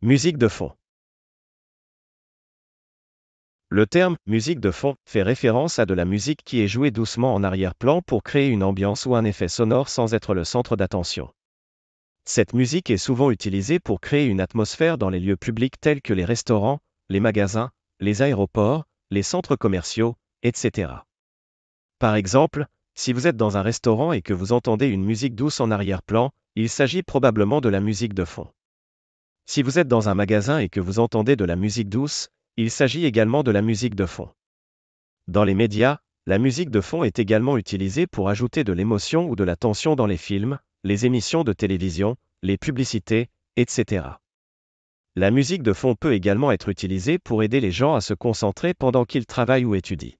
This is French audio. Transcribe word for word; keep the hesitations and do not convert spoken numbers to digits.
Musique de fond. Le terme « musique de fond » fait référence à de la musique qui est jouée doucement en arrière-plan pour créer une ambiance ou un effet sonore sans être le centre d'attention. Cette musique est souvent utilisée pour créer une atmosphère dans les lieux publics tels que les restaurants, les magasins, les aéroports, les centres commerciaux, et cetera. Par exemple, si vous êtes dans un restaurant et que vous entendez une musique douce en arrière-plan, il s'agit probablement de la musique de fond. Si vous êtes dans un magasin et que vous entendez de la musique douce, il s'agit également de la musique de fond. Dans les médias, la musique de fond est également utilisée pour ajouter de l'émotion ou de la tension dans les films, les émissions de télévision, les publicités, et cetera. La musique de fond peut également être utilisée pour aider les gens à se concentrer pendant qu'ils travaillent ou étudient.